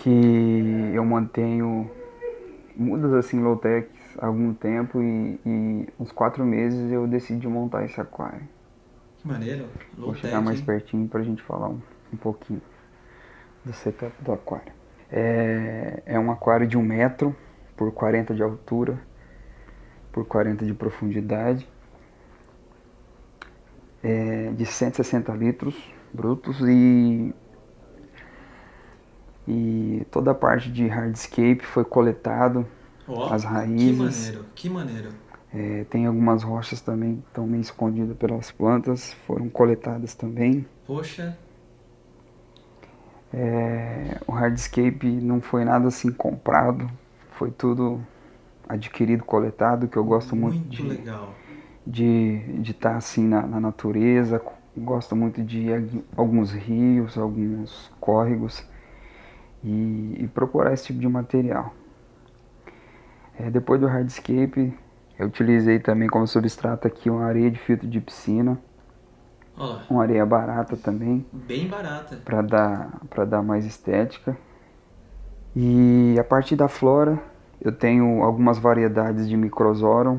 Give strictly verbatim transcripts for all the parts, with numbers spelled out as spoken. que eu mantenho mudas assim low-tech há algum tempo e, e uns quatro meses eu decidi montar esse aquário. Que maneiro. Vou chegar mais pertinho pra gente falar um, um pouquinho do setup do aquário. É, é um aquário de um metro por quarenta de altura, por quarenta de profundidade, é, de cento e sessenta litros brutos e, e toda a parte de hardscape foi coletado, oh, as raízes. Que maneiro, que maneiro. É, tem algumas rochas também que estão meio escondidas pelas plantas, foram coletadas também. Poxa. É, o hardscape não foi nada assim comprado, foi tudo adquirido, coletado, que eu gosto muito, muito de legal. de de estar assim na, na natureza, gosto muito de alguns rios, alguns córregos e, e procurar esse tipo de material. É, depois do hardscape, eu utilizei também como substrato aqui uma areia de filtro de piscina. Olá. Uma areia barata também. Bem barata. Para dar, para dar mais estética. E a partir da flora, eu tenho algumas variedades de Microsorum.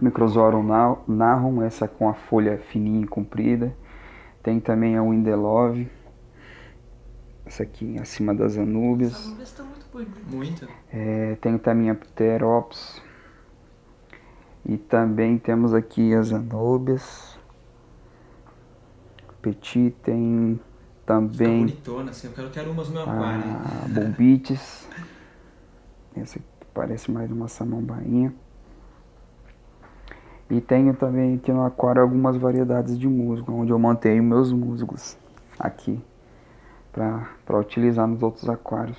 Microsorum narrum, essa com a folha fininha e comprida. Tem também a Windelove. Essa aqui acima das anúbias. As anúbias estão muito bonitas. Muito. É, tenho também a pterops. E também temos aqui as anúbias. Petit, tem também bonitona, assim. Eu quero, quero umas no meu aquário. Bombites. Essa aqui parece mais uma samambainha. E tenho também aqui no aquário algumas variedades de musgo, onde eu mantenho meus musgos aqui para utilizar nos outros aquários.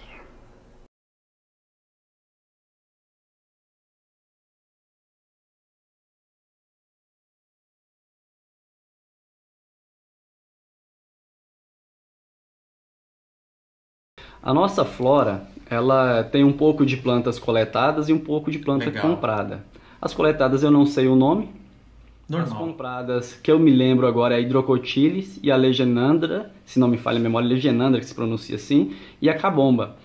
A nossa flora, ela tem um pouco de plantas coletadas e um pouco de planta Legal. comprada. As coletadas eu não sei o nome. Normal. As compradas, que eu me lembro agora, é a hidrocótila e a legionandra, se não me falha a memória, legionandra que se pronuncia assim, e a cabomba.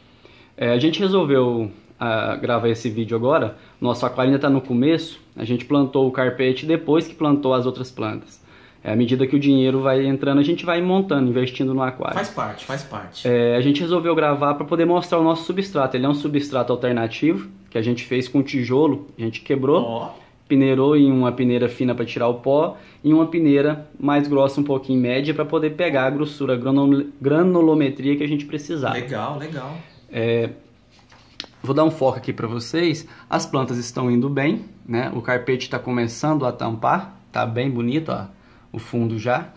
É, a gente resolveu a, gravar esse vídeo agora, nosso aquário ainda está no começo, a gente plantou o carpete depois que plantou as outras plantas. É, à medida que o dinheiro vai entrando, a gente vai montando, investindo no aquário. Faz parte, faz parte. É, a gente resolveu gravar para poder mostrar o nosso substrato. Ele é um substrato alternativo, que a gente fez com tijolo. A gente quebrou, oh. Peneirou em uma peneira fina para tirar o pó e uma peneira mais grossa, um pouquinho média, para poder pegar a grossura, a granulometria que a gente precisava. Legal, legal. É, vou dar um foco aqui para vocês. As plantas estão indo bem, né? O carpete está começando a tampar, tá bem bonito, ó. O fundo já.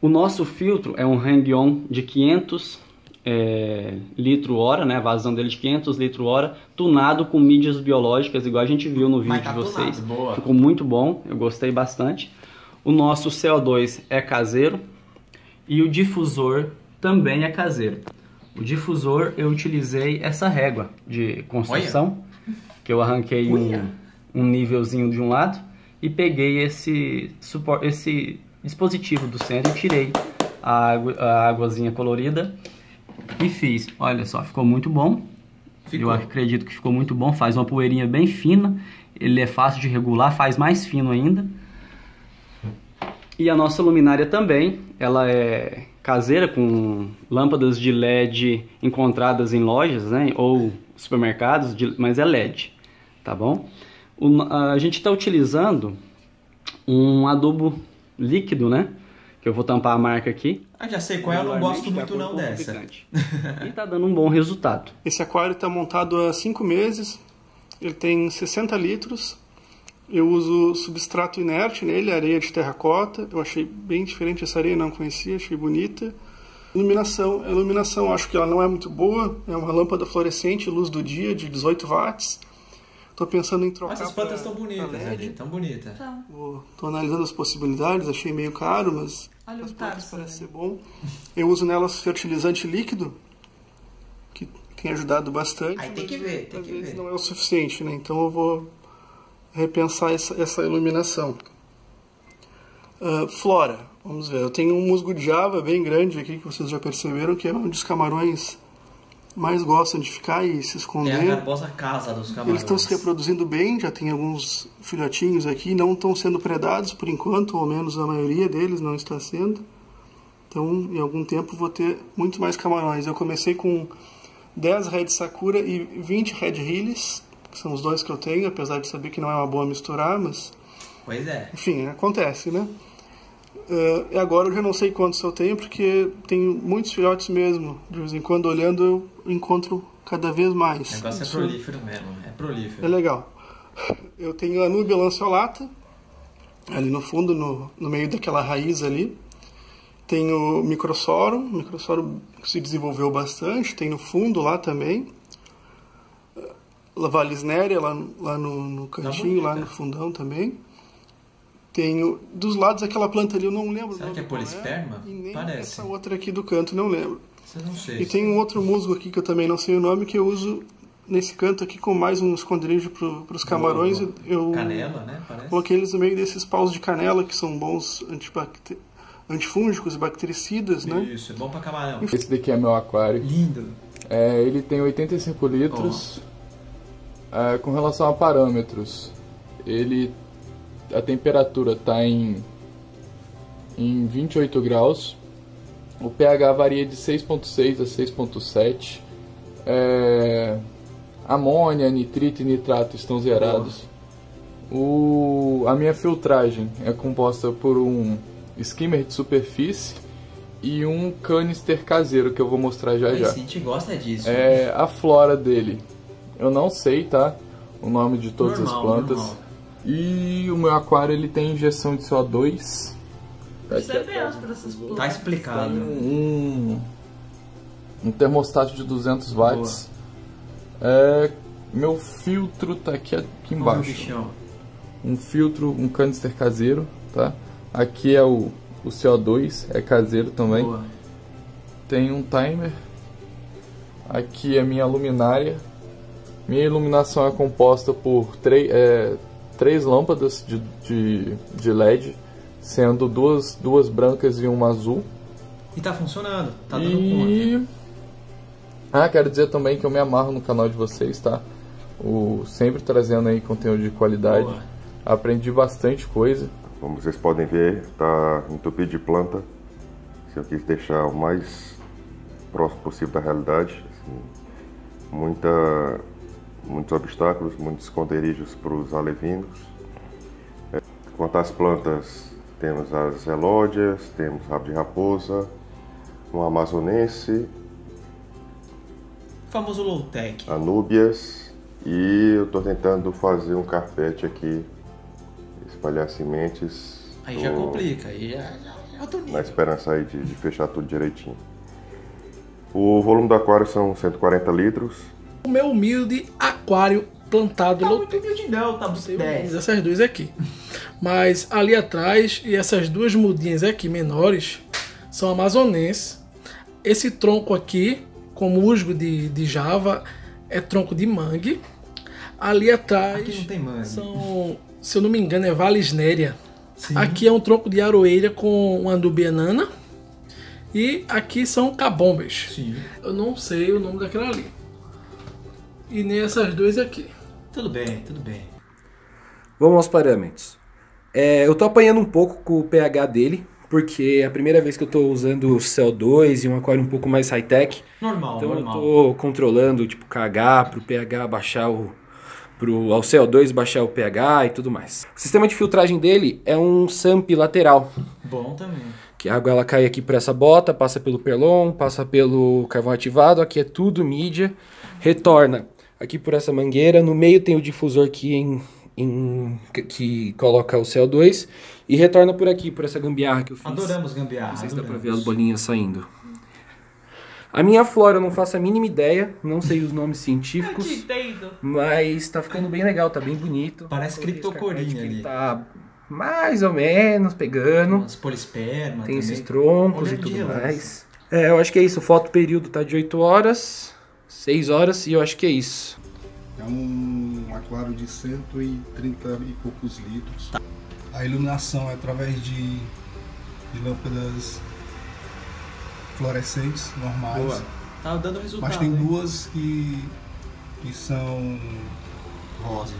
O nosso filtro é um hang-on de quinhentos é, litro hora, né? A vazão dele de quinhentos litro hora, tunado com mídias biológicas, igual a gente viu no vídeo tá de vocês. Boa. Ficou muito bom, eu gostei bastante. O nosso C O dois é caseiro e o difusor também é caseiro. O difusor eu utilizei essa régua de construção, Olha. que eu arranquei um, um nívelzinho de um lado. E peguei esse, esse dispositivo do centro e tirei a, água, a águazinha colorida e fiz. Olha só, ficou muito bom. Ficou. Eu acredito que ficou muito bom. Faz uma poeirinha bem fina. Ele é fácil de regular, faz mais fino ainda. E a nossa luminária também. Ela é caseira com lâmpadas de L E D encontradas em lojas, né? Ou supermercados, de, mas é L E D. Tá bom? O, a gente está utilizando um adubo líquido, né? Que eu vou tampar a marca aqui. Ah, já sei qual é, eu não gosto muito não dessa. E tá dando um bom resultado. Esse aquário está montado há cinco meses, ele tem sessenta litros. Eu uso substrato inerte nele, areia de terracota. Eu achei bem diferente essa areia, não conhecia, achei bonita. Iluminação, a iluminação acho que ela não é muito boa. É uma lâmpada fluorescente, luz do dia, de dezoito watts. Tô pensando em trocar. Mas as plantas estão bonitas, né? Tão bonitas. Tá. Tô analisando as possibilidades, achei meio caro, mas Olha as plantas parecem ser bom. Eu uso nelas fertilizante líquido, que tem ajudado bastante. Aí tem que ver, tem que ver. Às vezes não é o suficiente, né? Então eu vou repensar essa, essa iluminação. Uh, flora, vamos ver. Eu tenho um musgo de java bem grande aqui, que vocês já perceberam, que é um dos camarões mais gostam de ficar e se esconder. É a garbosa casa dos camarões. Eles estão se reproduzindo bem, já tem alguns filhotinhos aqui, não estão sendo predados por enquanto, ou menos a maioria deles não está sendo. Então, em algum tempo, vou ter muito mais camarões. Eu comecei com dez Red Sakura e vinte Red Hillis, que são os dois que eu tenho, apesar de saber que não é uma boa misturar, mas... Pois é. Enfim, acontece, né? Uh, e agora eu já não sei quantos eu tenho, porque tenho muitos filhotes mesmo. De vez em quando, olhando, eu encontro cada vez mais. O negócio isso é prolífero mesmo, é prolífero. É legal. Eu tenho a Nubilanceolata, ali no fundo, no, no meio daquela raiz ali. Tenho o Microsorum, o Microsorum se desenvolveu bastante, tem no fundo lá também. A Valisneria, lá, lá no, no cantinho, lá no fundão também. Tenho dos lados aquela planta ali, eu não lembro. Será que é polisperma? É, e nem parece. Essa outra aqui do canto, não lembro. Você não sei. E tem um outro musgo aqui que eu também não sei o nome, que eu uso nesse canto aqui com mais um esconderijo para os camarões. Boa, boa. Eu canela, né? Parece. Coloquei eles no meio desses paus de canela, que são bons antibacter... antifúngicos e bactericidas, né? Isso, é bom para camarão. Esse daqui é meu aquário. Lindo. É, ele tem oitenta e cinco litros. Uhum. É, com relação a parâmetros, ele... A temperatura está em, em vinte e oito graus. O pH varia de seis vírgula seis a seis vírgula sete. É, amônia, nitrito e nitrato estão zerados. O, a minha filtragem é composta por um skimmer de superfície e um canister caseiro, que eu vou mostrar já. Ai, já. A gente gosta disso. É, a flora dele. Eu não sei, tá? O nome de todas normal, as plantas. Normal. E o meu aquário ele tem injeção de C O dois. Tá, tá explicado. Tem um, um termostato de duzentos watts. É, meu filtro tá aqui, aqui embaixo. Um filtro, um canister caseiro, tá? Aqui é o, o C O dois, é caseiro também. Boa. Tem um timer. Aqui é minha luminária. Minha iluminação é composta por três... É, três lâmpadas de, de, de L E D, sendo duas, duas brancas e uma azul. E tá funcionando, tá dando e... conta. Ah, quero dizer também que eu me amarro no canal de vocês, tá? O... Sempre trazendo aí conteúdo de qualidade. Boa. Aprendi bastante coisa. Como vocês podem ver, tá entupido de planta. Se eu quis deixar o mais próximo possível da realidade. Assim, muita... muitos obstáculos, muitos esconderijos para os alevinos. Quanto às plantas, temos as elódias, temos rabo de raposa, um amazonense, o famoso low-tech, anúbias, e eu estou tentando fazer um carpete aqui, espalhar sementes. Aí tô... já complica, aí já, já, já tô na esperança aí de, de fechar tudo direitinho. O volume do aquário são cento e quarenta litros. O meu humilde aquário plantado. Tá muito humilde não, tá muito dez. Essas duas aqui. Mas ali atrás, e essas duas mudinhas aqui menores, são amazonenses. Esse tronco aqui, com musgo de, de java, é tronco de mangue. Ali atrás, aqui não tem mangue. São, se eu não me engano, é Valisneria. Sim. Aqui é um tronco de aroeira com uma nubianana. E aqui são cabombas. Sim. Eu não sei o nome daquela ali. E nem essas duas aqui. Tudo bem, tudo bem. Vamos aos parâmetros. É, eu tô apanhando um pouco com o pH dele, porque é a primeira vez que eu tô usando o C O dois e um aquário um pouco mais high-tech. Normal, então normal. Então eu tô controlando, tipo, K H, pro pH baixar o... pro ao C O dois baixar o pH e tudo mais. O sistema de filtragem dele é um SAMP lateral. Bom também. Que a água ela cai aqui por essa bota, passa pelo perlon, passa pelo carvão ativado, aqui é tudo mídia, retorna aqui por essa mangueira, no meio tem o difusor que, em, em, que coloca o C O dois e retorna por aqui, por essa gambiarra que eu fiz. Adoramos gambiarra. Não sei se dá pra ver as bolinhas saindo. A minha flora eu não faço a mínima ideia, não sei os nomes científicos, mas tá ficando bem legal, tá bem bonito. Parece criptocorinha ali. Tá mais ou menos pegando. As polisperma tem também. Esses troncos e tudo mais. É, eu acho que é isso, o fotoperíodo tá de oito horas... seis horas e eu acho que é isso. É um aquário de cento e trinta e poucos litros. Tá. A iluminação é através de, de lâmpadas fluorescentes normais. Boa. Tá dando resultado. Mas tem hein? duas que, que são rosas.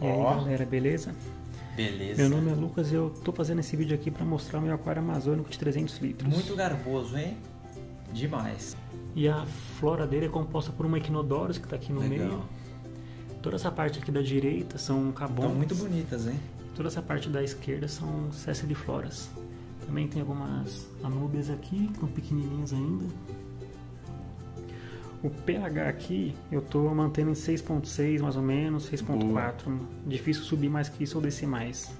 E aí, oh. galera, beleza? Beleza. Meu nome é Lucas e eu tô fazendo esse vídeo aqui para mostrar o meu aquário amazônico de trezentos litros. Muito garboso, hein? Demais. E a flora dele é composta por uma equinodoros que tá aqui no Legal. meio. Toda essa parte aqui da direita são cabombas. Estão muito bonitas, hein? Toda essa parte da esquerda são cessilifloras. Também tem algumas anúbias aqui, que estão pequenininhas ainda. O pH aqui eu estou mantendo em seis ponto seis mais ou menos, seis ponto quatro. Difícil subir mais que isso ou descer mais.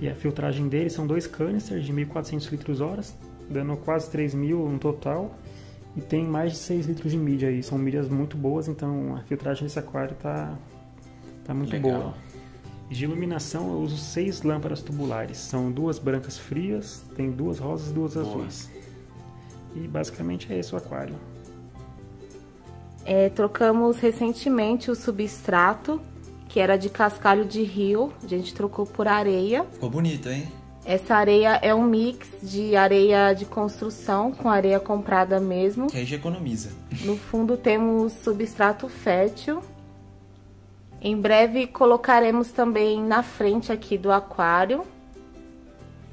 E a filtragem dele são dois canisters de mil e quatrocentos litros horas, dando quase três mil no total. E tem mais de seis litros de mídia aí. São mídias muito boas, então a filtragem desse aquário tá, tá muito Legal. boa. De iluminação eu uso seis lâmpadas tubulares. São duas brancas frias, tem duas rosas e duas boa. azuis. E basicamente é esse o aquário. É, trocamos recentemente o substrato, que era de cascalho de rio, a gente trocou por areia. Ficou bonito, hein? Essa areia é um mix de areia de construção com areia comprada mesmo. Que aí já economiza. No fundo temos substrato fértil. Em breve colocaremos também na frente aqui do aquário.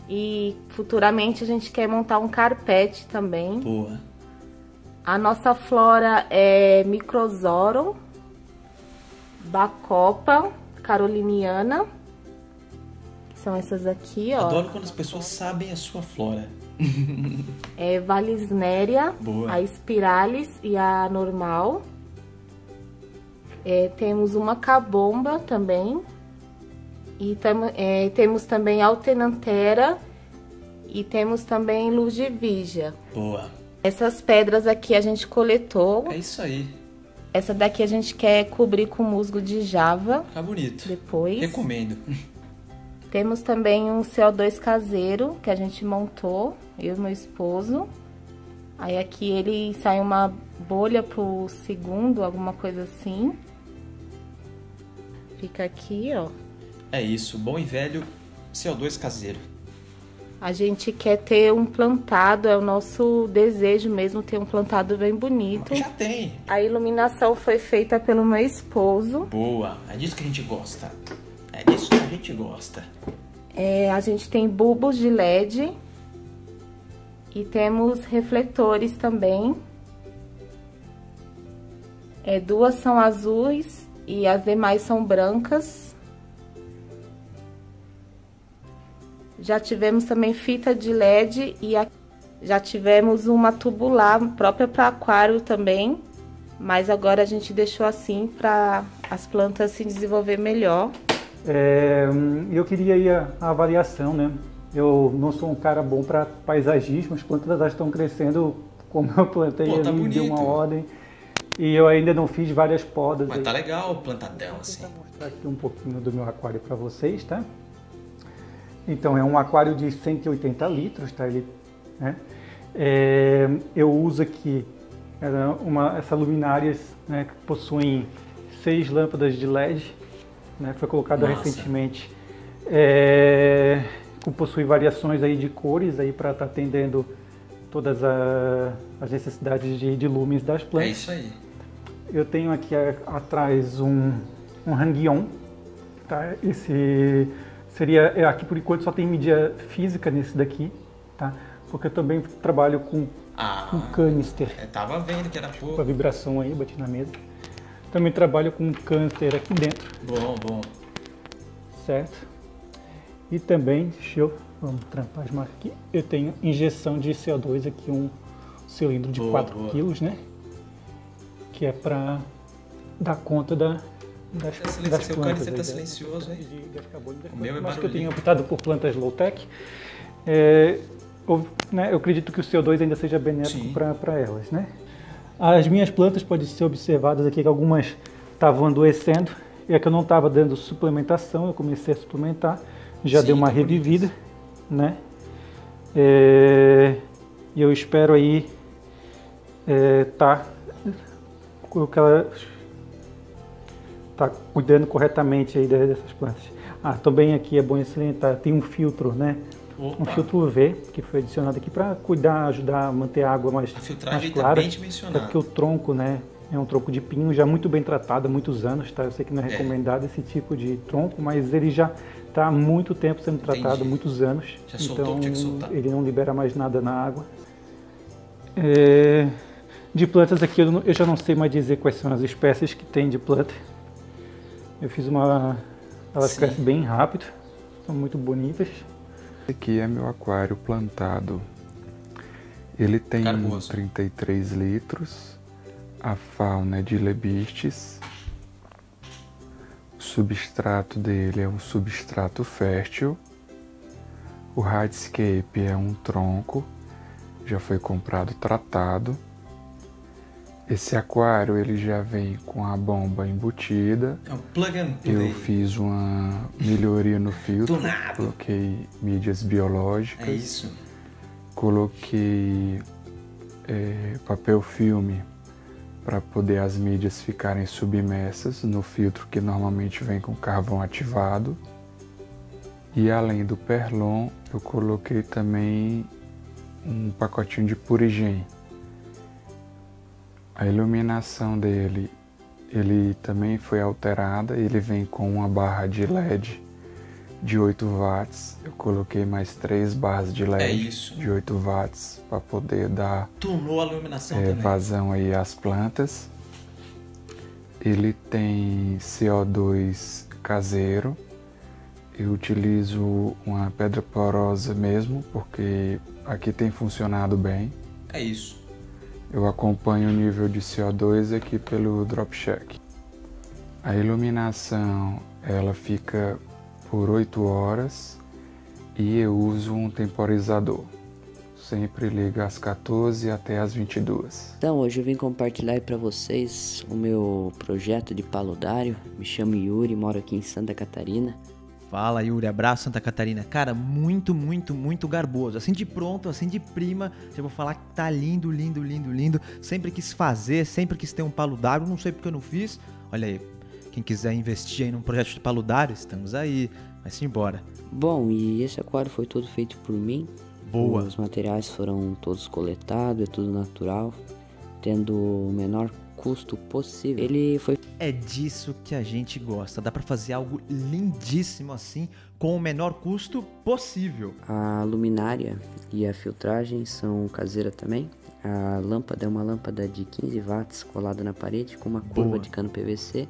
E futuramente a gente quer montar um carpete também. Boa. A nossa flora é Microsorum, Bacopa caroliniana. São essas aqui, ó. Adoro quando as pessoas sabem a sua flora. É Valisneria, Boa. a Spiralis e a normal. É, temos uma cabomba também. E tam, é, temos também alternântera. E temos também ludvígia. Boa. Essas pedras aqui a gente coletou. É isso aí. Essa daqui a gente quer cobrir com musgo de java. Tá bonito. Depois. Recomendo. Temos também um C O dois caseiro que a gente montou, eu e meu esposo. Aí aqui ele sai uma bolha pro segundo, alguma coisa assim. Fica aqui, ó. É isso, bom e velho C O dois caseiro. A gente quer ter um plantado, é o nosso desejo mesmo, ter um plantado bem bonito. Já tem. A iluminação foi feita pelo meu esposo. Boa, é disso que a gente gosta. É disso que a gente gosta. É, a gente tem bulbos de L E D e temos refletores também. É, duas são azuis e as demais são brancas. Já tivemos também fita de L E D e a... já tivemos uma tubular própria para aquário também. Mas agora a gente deixou assim para as plantas se desenvolver melhor. É, eu queria aí a, a avaliação, né? Eu não sou um cara bom para paisagismo, as plantas já estão crescendo como eu plantei Pô, tá ali, deu uma ordem. E eu ainda não fiz várias podas. Mas aí. Tá legal o plantadão, assim. Vou mostrar aqui um pouquinho do meu aquário para vocês, tá? Então, é um aquário de cento e oitenta litros, tá? Ele, né? É, eu uso aqui uma, essa luminária, né, que possuem seis lâmpadas de L E D. Né, foi colocado Nossa. recentemente, é, possui variações aí de cores aí para estar tá atendendo todas a, as necessidades de, de lumens das plantas. É isso aí. Eu tenho aqui a, atrás um, um hanguion, tá? Esse seria, aqui por enquanto só tem mídia física nesse daqui, tá? Porque eu também trabalho com ah, um canister. Eu tava vendo que era pouco. Com a vibração aí, bati na mesa. Também trabalho com câncer aqui dentro. Bom, bom. Certo. E também, deixa eu... Vamos trampar as marcas aqui. Eu tenho injeção de C O dois aqui, um cilindro de quatro quilos, né? Que é pra dar conta da, das, é das plantas. O câncer tá silencioso, hein? O meu é barulhinho. Mas que eu tenho optado por plantas low-tech. É, eu, né, eu acredito que o C O dois ainda seja benéfico para elas, né? As minhas plantas podem ser observadas aqui que algumas estavam adoecendo e a que eu não estava dando suplementação, eu comecei a suplementar, já Sim, deu uma revivida, né? E é, eu espero aí é, tá, que ela tá cuidando corretamente aí dessas plantas. Ah, também aqui é bom salientar, tem um filtro, né? Opa. Um filtro U V, que foi adicionado aqui para cuidar, ajudar a manter a água mais, a filtragem mais clara. Tá bem dimensionada. Porque o tronco, né, é um tronco de pinho já muito bem tratado há muitos anos, tá? Eu sei que não é recomendado é. esse tipo de tronco, mas ele já está há muito tempo sendo tratado, Entendi. muitos anos. Já então, soltou, tinha que soltar. Ele não libera mais nada na água. É... De plantas aqui eu, não, eu já não sei mais dizer quais são as espécies que tem de planta. Eu fiz uma... Elas Sim. crescem bem rápido, são muito bonitas. Esse aqui é meu aquário plantado. Ele tem Carboso. trinta e três litros. A fauna é de lebistes. O substrato dele é um substrato fértil. O hardscape é um tronco, já foi comprado tratado. Esse aquário ele já vem com a bomba embutida. É um plug and play. Eu fiz uma melhoria no filtro, coloquei mídias biológicas, é isso. coloquei é, papel filme para poder as mídias ficarem submersas no filtro que normalmente vem com carvão ativado. E além do perlon, eu coloquei também um pacotinho de Purigem. A iluminação dele, ele também foi alterada, ele vem com uma barra de L E D de oito watts, eu coloquei mais três barras de L E D é isso. de oito watts para poder dar Tunou a iluminação é, também. vazão aí às plantas. Ele tem C O dois caseiro, eu utilizo uma pedra porosa mesmo, porque aqui tem funcionado bem. É isso. Eu acompanho o nível de C O dois aqui pelo drop check. A iluminação ela fica por oito horas e eu uso um temporizador. Sempre liga às quatorze até às vinte e duas. Então hoje eu vim compartilhar para vocês o meu projeto de paludário. Me chamo Yuri, moro aqui em Santa Catarina. Fala Yuri, abraço Santa Catarina. Cara, muito, muito, muito garboso. Assim de pronto, assim de prima, eu vou falar que tá lindo, lindo, lindo, lindo. Sempre quis fazer, sempre quis ter um paludário, não sei porque eu não fiz. Olha aí, quem quiser investir aí num projeto de paludário, estamos aí, vai-se embora. Bom, e esse aquário foi todo feito por mim. Boa. Os materiais foram todos coletados, é tudo natural, tendo o menor custo possível. Ele foi... É disso que a gente gosta, dá para fazer algo lindíssimo assim, com o menor custo possível. A luminária e a filtragem são caseira também. A lâmpada é uma lâmpada de quinze watts colada na parede com uma Boa. curva de cano P V C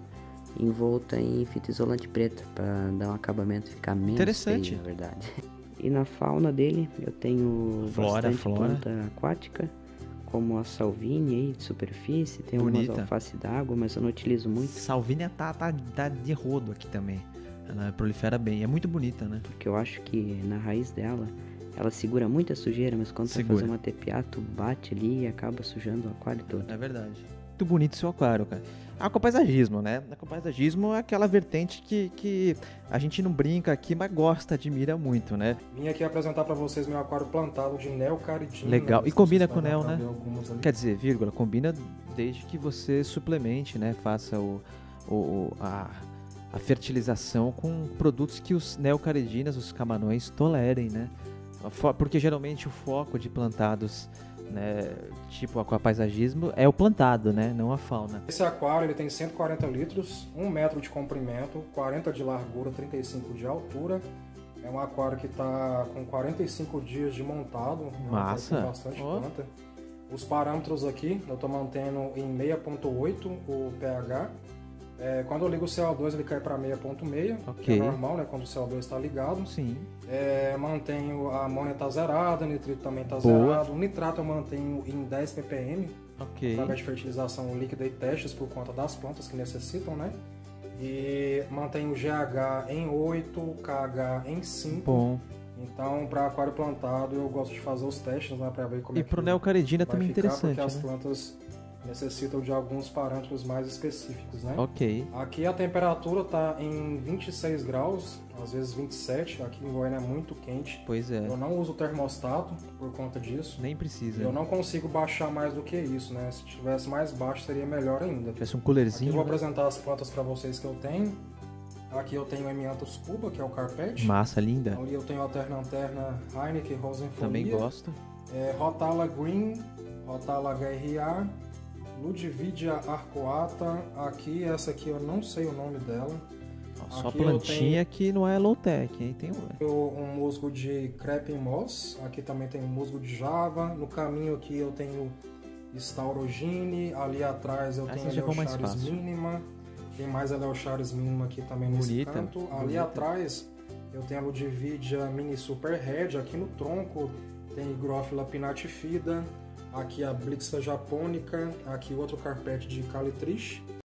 envolta em fita isolante preta para dar um acabamento ficar menos Interessante. feio, na verdade. E na fauna dele eu tenho flora, bastante flora. planta aquática, como a salvínia aí de superfície, tem Bonita. umas alface d'água, mas eu não utilizo muito. Salvínia tá, tá, tá de rodo aqui também, ela prolifera bem, é muito bonita, né? Porque eu acho que na raiz dela, ela segura muita sujeira, mas quando segura. você faz uma tepiá, tu bate ali e acaba sujando o aquário todo. É verdade. Muito bonito o seu aquário, cara. Aquapaisagismo, né? Aquapaisagismo é aquela vertente que, que a gente não brinca aqui, mas gosta, admira muito, né? Vim aqui apresentar para vocês meu aquário plantado de neocaridina. Legal, e combina com o neo, né? Quer dizer, vírgula, combina desde que você suplemente, né? Faça o, o, a, a fertilização com produtos que os neocaridinas, os camarões, tolerem, né? Porque geralmente o foco de plantados... Né, tipo aquapaisagismo é o plantado, né, não a fauna. Esse aquário ele tem cento e quarenta litros, um metro de comprimento, quarenta de largura, trinta e cinco de altura. É um aquário que está com quarenta e cinco dias de montado. Massa! Tem bastante oh. planta. Os parâmetros aqui, eu estou mantendo em seis ponto oito o pH. É, quando eu ligo o C O dois ele cai para seis ponto seis, okay. que é normal, né? Quando o C O dois está ligado. Sim. É, mantenho a amônia tá zerada, o nitrito também tá Boa. zerado. O nitrato eu mantenho em dez ppm, okay. através de fertilização líquida e testes por conta das plantas que necessitam, né? E mantenho o G H em oito, o K H em cinco. Bom. Então, para aquário plantado, eu gosto de fazer os testes, né? Para ver como e é que E para o neocaridina também é interessante, porque né? as plantas... necessitam de alguns parâmetros mais específicos, né? Ok. Aqui a temperatura tá em vinte e seis graus, às vezes vinte e sete. Aqui em Goiânia é muito quente. Pois é. Eu não uso termostato por conta disso. Nem precisa. Eu não consigo baixar mais do que isso, né? Se tivesse mais baixo seria melhor ainda. Tivesse um coolerzinho. Aqui eu vou né? apresentar as plantas para vocês que eu tenho. Aqui eu tenho M A T S Cuba, que é o carpete. Massa, linda. Ali eu tenho alternântera Heineken, Rosenfolia. Também gosto. É, Rotala Green, Rotala H R A, ludvígia arcoata. Aqui, essa aqui eu não sei o nome dela. Nossa, só plantinha tenho... que não é low-tech, hein? Tem um... um musgo de Crepe Moss. Aqui também tem um musgo de Java. No caminho aqui eu tenho Staurogine. Ali atrás eu essa tenho Eleocharis minima. Tem mais Eleocharis minima aqui também nesse bonita, canto. Ali bonita. Atrás eu tenho a ludvígia mini super red. Aqui no tronco tem Higrófila Pinatifida. Aqui a Blixa japônica. Aqui outro carpete de Calitriche.